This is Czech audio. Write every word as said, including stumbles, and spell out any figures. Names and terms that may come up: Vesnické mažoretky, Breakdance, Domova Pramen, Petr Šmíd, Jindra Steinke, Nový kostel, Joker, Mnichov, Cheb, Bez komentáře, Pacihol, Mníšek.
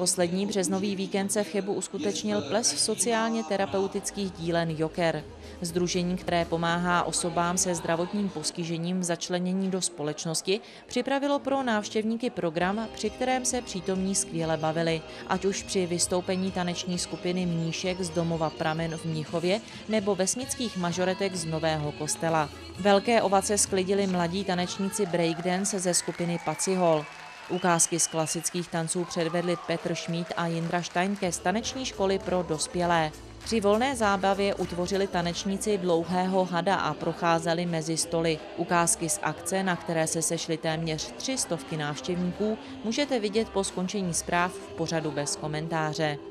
Poslední březnový víkend se v Chebu uskutečnil ples sociálně terapeutických dílen Joker. Sdružení, které pomáhá osobám se zdravotním postižením v začlenění do společnosti, připravilo pro návštěvníky program, při kterém se přítomní skvěle bavili, ať už při vystoupení taneční skupiny Mníšek z Domova Pramen v Mnichově nebo vesnických mažoretek z Nového Kostela. Velké ovace sklidili mladí tanečníci Breakdance ze skupiny Pacihol. Ukázky z klasických tanců předvedli Petr Šmíd a Jindra Steinke z taneční školy pro dospělé. Při volné zábavě utvořili tanečníci dlouhého hada a procházeli mezi stoly. Ukázky z akce, na které se sešly téměř tři stovky návštěvníků, můžete vidět po skončení zpráv v pořadu bez komentáře.